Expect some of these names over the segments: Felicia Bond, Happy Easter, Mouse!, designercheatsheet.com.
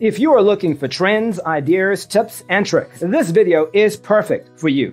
If you are looking for trends, ideas, tips, and tricks, this video is perfect for you.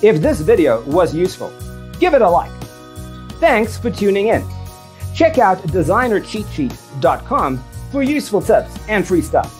If this video was useful, give it a like. Thanks for tuning in. Check out designercheatsheet.com for useful tips and free stuff.